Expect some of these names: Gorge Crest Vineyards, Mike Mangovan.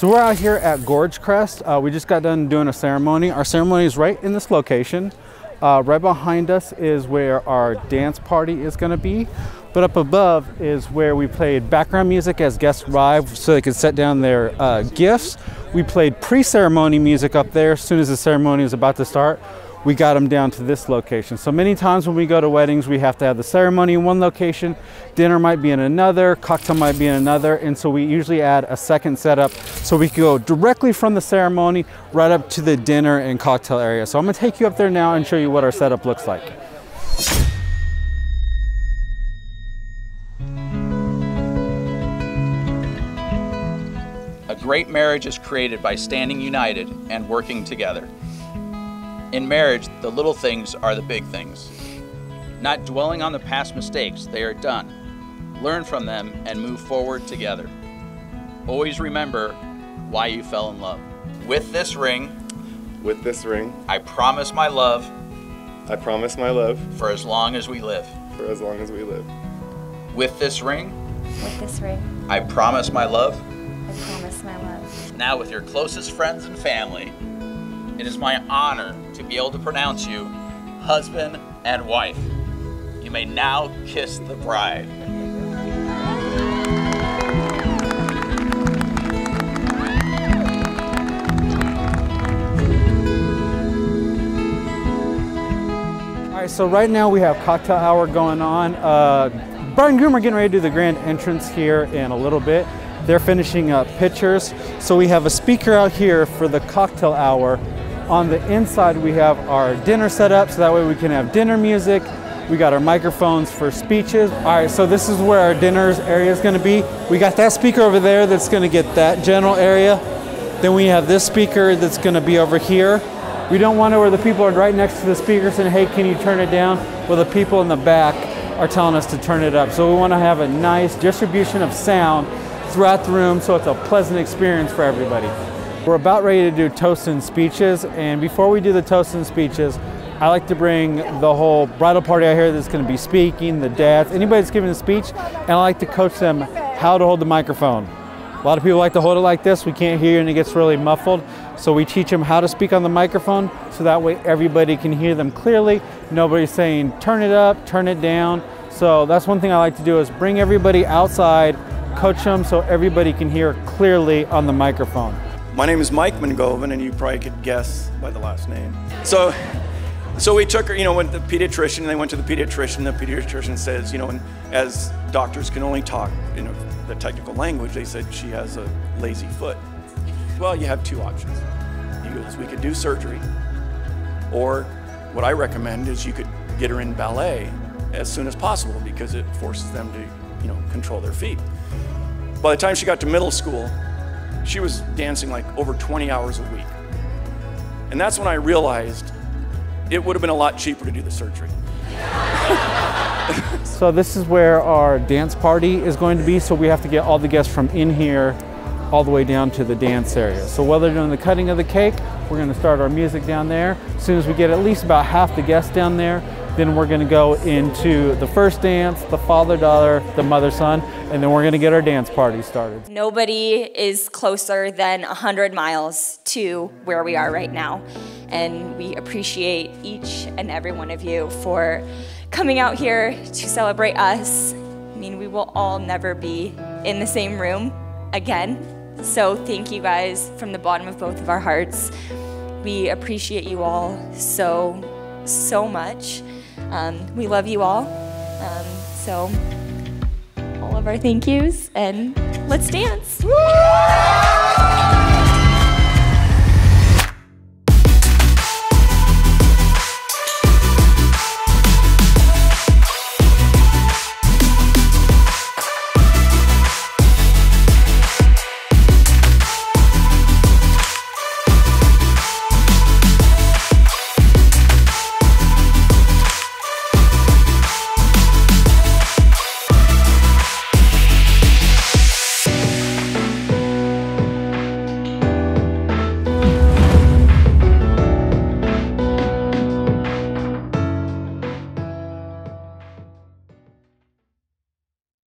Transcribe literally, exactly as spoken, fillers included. So we're out here at Gorge Crest. Uh, we just got done doing a ceremony. Our ceremony is right in this location. Uh, right behind us is where our dance party is going to be. But up above is where we played background music as guests arrived so they could set down their uh, gifts. We played pre-ceremony music up there as soon as the ceremony was about to start. We got them down to this location. So many times when we go to weddings, we have to have the ceremony in one location, dinner might be in another, cocktail might be in another, and so we usually add a second setup so we can go directly from the ceremony right up to the dinner and cocktail area. So I'm gonna take you up there now and show you what our setup looks like. A great marriage is created by standing united and working together. In marriage, the little things are the big things. Not dwelling on the past mistakes, they are done. Learn from them and move forward together. Always remember why you fell in love. With this ring, with this ring, I promise my love, I promise my love, for as long as we live, for as long as we live. With this ring, with this ring, I promise my love, I promise my love. Now with your closest friends and family, it is my honor to be able to pronounce you husband and wife. You may now kiss the bride. All right, so right now we have cocktail hour going on. Uh, bride and groom are getting ready to do the grand entrance here in a little bit. They're finishing up pictures. So we have a speaker out here for the cocktail hour. On the inside, we have our dinner set up, so that way we can have dinner music. We got our microphones for speeches. All right, so this is where our dinners area is gonna be. We got that speaker over there that's gonna get that general area. Then we have this speaker that's gonna be over here. We don't want to where the people are right next to the speaker saying, hey, can you turn it down? Well, the people in the back are telling us to turn it up. So we wanna have a nice distribution of sound throughout the room so it's a pleasant experience for everybody. We're about ready to do toasts and speeches, and before we do the toasts and speeches, I like to bring the whole bridal party out here that's going to be speaking, the dads, anybody that's giving a speech, and I like to coach them how to hold the microphone. A lot of people like to hold it like this, we can't hear you and it gets really muffled, so we teach them how to speak on the microphone so that way everybody can hear them clearly, nobody's saying turn it up, turn it down. So that's one thing I like to do is bring everybody outside, coach them so everybody can hear clearly on the microphone. My name is Mike Mangovan, and you probably could guess by the last name. So, so we took her, you know, went to the pediatrician, and they went to the pediatrician. The pediatrician says, you know, and as doctors can only talk, you know, the technical language, they said she has a lazy foot. Well, you have two options. He goes, we could do surgery, or what I recommend is you could get her in ballet as soon as possible because it forces them to, you know, control their feet. By the time she got to middle school, she was dancing like over twenty hours a week. And that's when I realized it would have been a lot cheaper to do the surgery. So this is where our dance party is going to be. So we have to get all the guests from in here all the way down to the dance area. So while they're doing the cutting of the cake, we're gonna start our music down there. As soon as we get at least about half the guests down there, then we're gonna go into the first dance, the father daughter, the mother son, and then we're gonna get our dance party started. Nobody is closer than one hundred miles to where we are right now. And we appreciate each and every one of you for coming out here to celebrate us. I mean, we will all never be in the same room again. So thank you guys from the bottom of both of our hearts. We appreciate you all so, so much. Um, we love you all, um, so all of our thank yous, and let's dance. Woo!